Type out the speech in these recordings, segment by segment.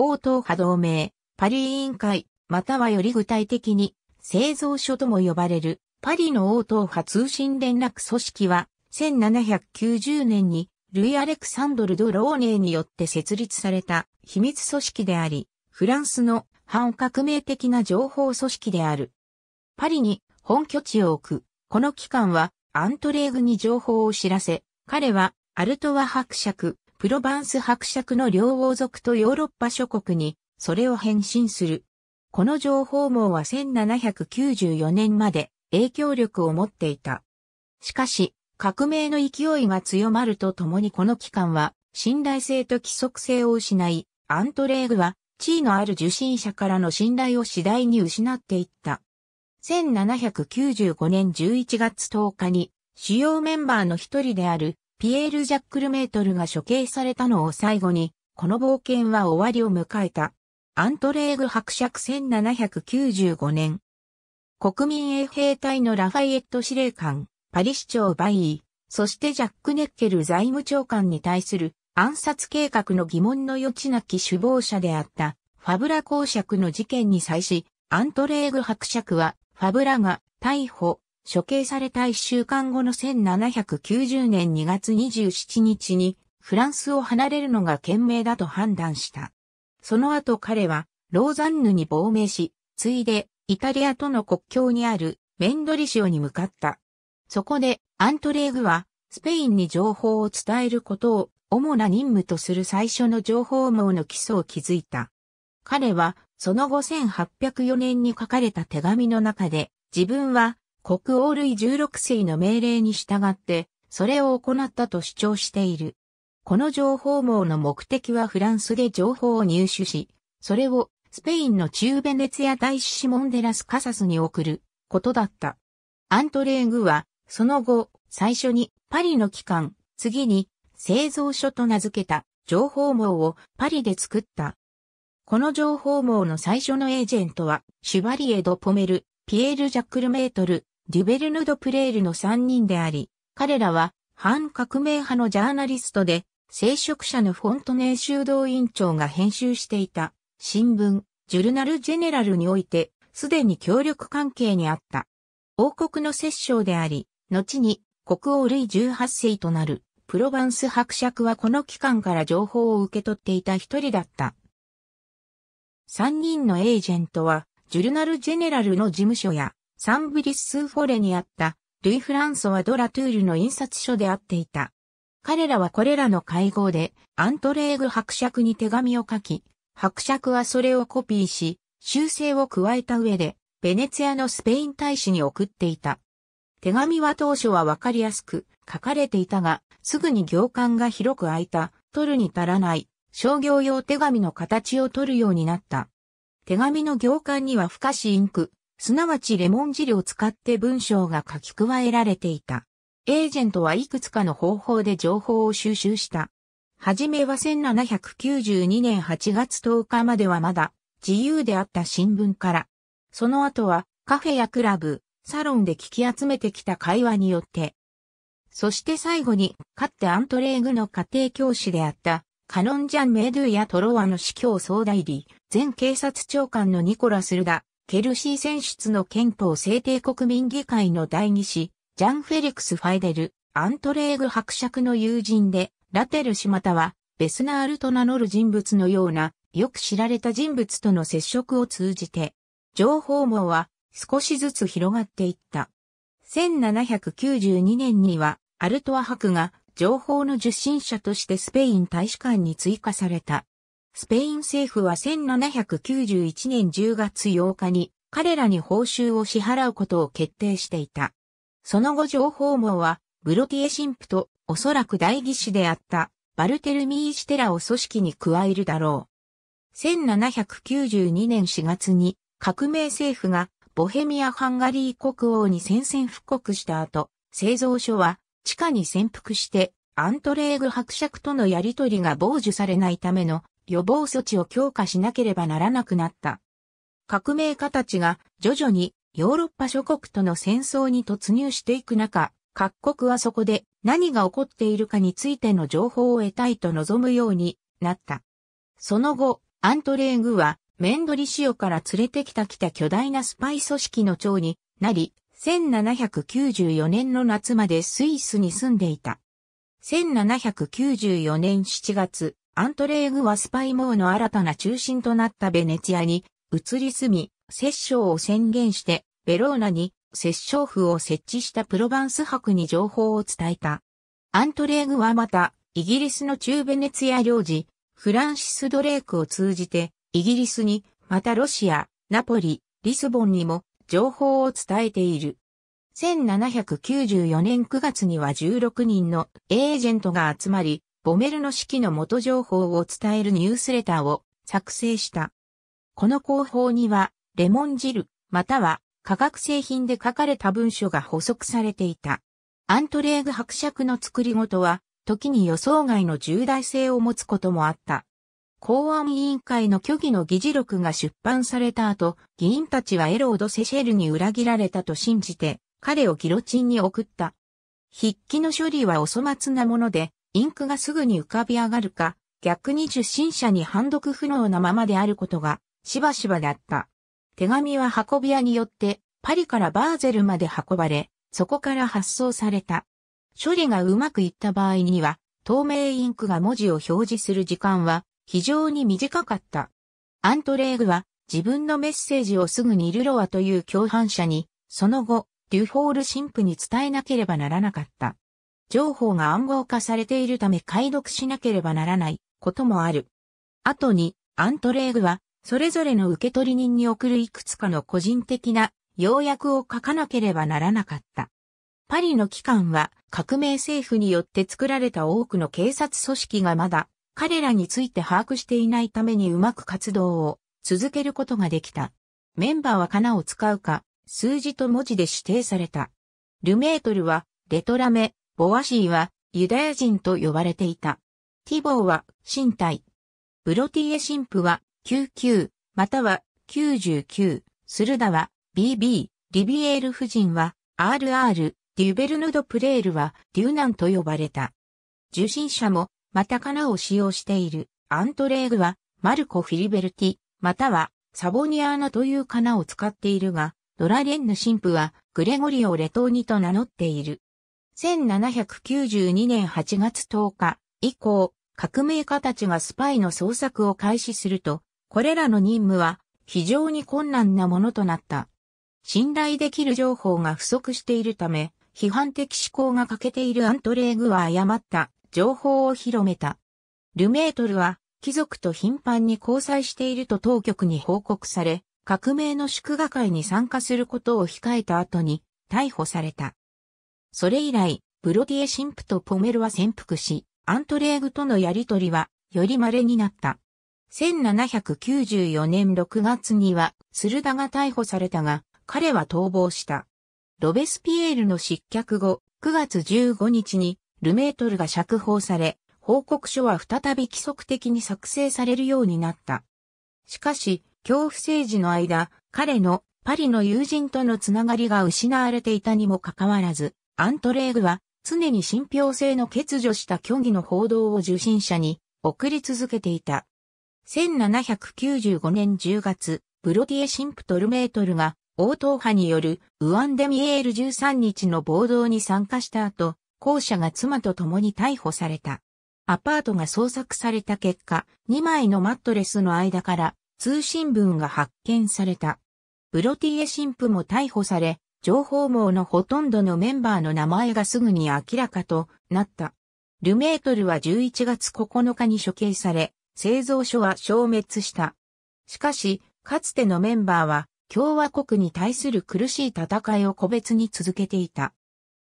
応党派同盟、パリ委員会、またはより具体的に、製造所とも呼ばれる、パリの応党派通信連絡組織は、1790年に、ルイ・アレクサンドル・ド・ローネーによって設立された秘密組織であり、フランスの反革命的な情報組織である。パリに本拠地を置く、この機関はアントレーグに情報を知らせ、彼はアルトワ伯爵、プロヴァンス伯爵の両王族とヨーロッパ諸国にそれを返信する。この情報網は1794年まで影響力を持っていた。しかし、革命の勢いが強まるとともにこの機関は信頼性と規則性を失い、アントレーグは地位のある受信者からの信頼を次第に失っていった。1795年11月10日に主要メンバーの一人であるピエール・ジャック・ルメートルが処刑されたのを最後に、この冒険は終わりを迎えた。アントレーグ伯爵1795年。国民衛兵隊のラファイエット司令官。パリ市長バイー、そしてジャック・ネッケル財務長官に対する暗殺計画の疑問の余地なき首謀者であったファブラ公爵の事件に際し、アントレーグ伯爵はファブラが逮捕、処刑された1週間後の1790年2月27日にフランスを離れるのが賢明だと判断した。その後彼はローザンヌに亡命し、ついでイタリアとの国境にあるメンドリシオに向かった。そこで、アントレーグは、スペインに情報を伝えることを主な任務とする最初の情報網の基礎を築いた。彼は、その後1804年に書かれた手紙の中で、自分は、国王ルイ16世の命令に従って、それを行ったと主張している。この情報網の目的はフランスで情報を入手し、それをスペインの駐ベネツィア大使シモン・デラス・カサスに送ることだった。アントレーグは、その後、最初にパリの機関、次に製造所と名付けた情報網をパリで作った。この情報網の最初のエージェントは、シュバリエ・ド・ポメル、ピエール・ジャック・ルメートル、デュベルヌ・ド・プレールの3人であり、彼らは反革命派のジャーナリストで、聖職者のフォントネー修道院長が編集していた新聞、ジュルナル・ジェネラルにおいて、すでに協力関係にあった。王国の摂政であり、後に国王ルイ18世となるプロヴァンス伯爵はこの機関から情報を受け取っていた一人だった。三人のエージェントはジュルナル・ジェネラルの事務所やサンブリッスーフォレにあったルイ・フランソワ・ド・ラトゥールの印刷所であっていた。彼らはこれらの会合でアントレーグ伯爵に手紙を書き、伯爵はそれをコピーし、修正を加えた上でベネツィアのスペイン大使に送っていた。手紙は当初はわかりやすく書かれていたが、すぐに行間が広く空いた、取るに足らない、商業用手紙の形を取るようになった。手紙の行間には不可視インク、すなわちレモン汁を使って文章が書き加えられていた。エージェントはいくつかの方法で情報を収集した。はじめは1792年8月10日まではまだ自由であった新聞から。その後はカフェやクラブ、サロンで聞き集めてきた会話によって。そして最後に、かつてアントレーグの家庭教師であった、カノン・ジャン・メドゥやトロワの司教総代理、前警察長官のニコラス・ルダ、ケルシー選出の憲法制定国民議会の代議士、ジャン・フェリクス・ファイデル、アントレーグ伯爵の友人で、ラテル氏または、ベスナールと名乗る人物のような、よく知られた人物との接触を通じて、情報網は、少しずつ広がっていった。1792年には、アルトワ伯が情報の受信者としてスペイン大使館に追加された。スペイン政府は1791年10月8日に彼らに報酬を支払うことを決定していた。その後情報網は、ブロティエ神父とおそらく代議士であったバルテルミー・シテラを組織に加えるだろう。1792年4月に革命政府がボヘミア・ハンガリー国王に宣戦布告した後、製造所は地下に潜伏してアントレーグ伯爵とのやり取りが傍受されないための予防措置を強化しなければならなくなった。革命家たちが徐々にヨーロッパ諸国との戦争に突入していく中、各国はそこで何が起こっているかについての情報を得たいと望むようになった。その後、アントレーグは、メンドリシオから連れてきた巨大なスパイ組織の長になり、1794年の夏までスイスに住んでいた。1794年7月、アントレーグはスパイ網の新たな中心となったベネツィアに移り住み、摂政を宣言して、ベローナに摂政府を設置したプロヴァンス伯に情報を伝えた。アントレーグはまた、イギリスの駐ベネツィア領事、フランシス・ドレークを通じて、イギリスに、またロシア、ナポリ、リスボンにも情報を伝えている。1794年9月には16人のエージェントが集まり、ボメルの指揮の元情報を伝えるニュースレターを作成した。この広報には、レモン汁、または化学製品で書かれた文書が補足されていた。アントレーグ伯爵の作り事は、時に予想外の重大性を持つこともあった。公安委員会の虚偽の議事録が出版された後、議員たちはエロード・セシェルに裏切られたと信じて、彼をギロチンに送った。筆記の処理はお粗末なもので、インクがすぐに浮かび上がるか、逆に受信者に判読不能なままであることが、しばしばだった。手紙は運び屋によって、パリからバーゼルまで運ばれ、そこから発送された。処理がうまくいった場合には、透明インクが文字を表示する時間は、非常に短かった。アントレーグは自分のメッセージをすぐにルロワという共犯者に、その後、デュフォール神父に伝えなければならなかった。情報が暗号化されているため解読しなければならないこともある。後に、アントレーグは、それぞれの受取人に送るいくつかの個人的な要約を書かなければならなかった。パリの機関は、革命政府によって作られた多くの警察組織がまだ、彼らについて把握していないためにうまく活動を続けることができた。メンバーはかなを使うか、数字と文字で指定された。ルメートルは、レトラメ、ボワシーは、ユダヤ人と呼ばれていた。ティボーは、身体。ブロティエ神父は、99、または、99、スルダは、BB、リビエール夫人は、RR、デュベルヌド・プレールは、デュナンと呼ばれた。受信者も、またかなを使用しているアントレーグはマルコ・フィリベルティ、またはサボニアーナというかなを使っているが、ドラレンヌ神父はグレゴリオ・レトーニと名乗っている。1792年8月10日以降、革命家たちがスパイの捜索を開始すると、これらの任務は非常に困難なものとなった。信頼できる情報が不足しているため、批判的思考が欠けているアントレーグは誤った情報を広めた。ルメートルは貴族と頻繁に交際していると当局に報告され、革命の祝賀会に参加することを控えた後に逮捕された。それ以来、ブロティエ神父とポメルは潜伏し、アントレーグとのやりとりはより稀になった。1794年6月にはスルダが逮捕されたが、彼は逃亡した。ロベスピエールの失脚後、9月15日に、ルメートルが釈放され、報告書は再び規則的に作成されるようになった。しかし、恐怖政治の間、彼のパリの友人とのつながりが失われていたにもかかわらず、アントレーグは常に信憑性の欠如した虚偽の報道を受信者に送り続けていた。1795年10月、ブロティエ神父とルメートルが王党派によるウアンデミエール13日の暴動に参加した後、後者が妻と共に逮捕された。アパートが捜索された結果、2枚のマットレスの間から通信文が発見された。ブロティエ神父も逮捕され、情報網のほとんどのメンバーの名前がすぐに明らかとなった。ルメートルは11月9日に処刑され、製造所は消滅した。しかし、かつてのメンバーは共和国に対する苦しい戦いを個別に続けていた。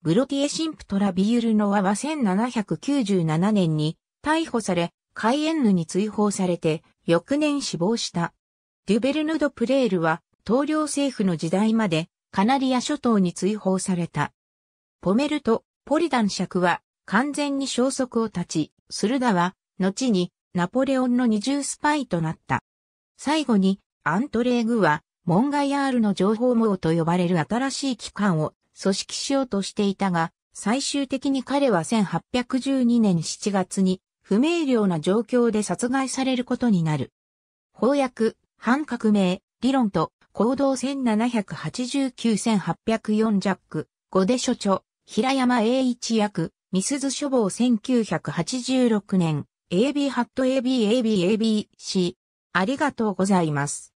ブロティエ神父とラビユルノワは1797年に逮捕され、カイエンヌに追放されて、翌年死亡した。デュベルヌド・プレールは、統領政府の時代まで、カナリア諸島に追放された。ポメルとポリダン爵は、完全に消息を絶ち、スルダは、後に、ナポレオンの二重スパイとなった。最後に、アントレーグは、モンガヤールの情報網と呼ばれる新しい機関を、組織しようとしていたが、最終的に彼は1812年7月に不明瞭な状況で殺害されることになる。公約、反革命、理論と、行動1789-1804ジャック、5で所著、平山栄一訳、みすゞ書房1986年、AB@ABABABC。ありがとうございます。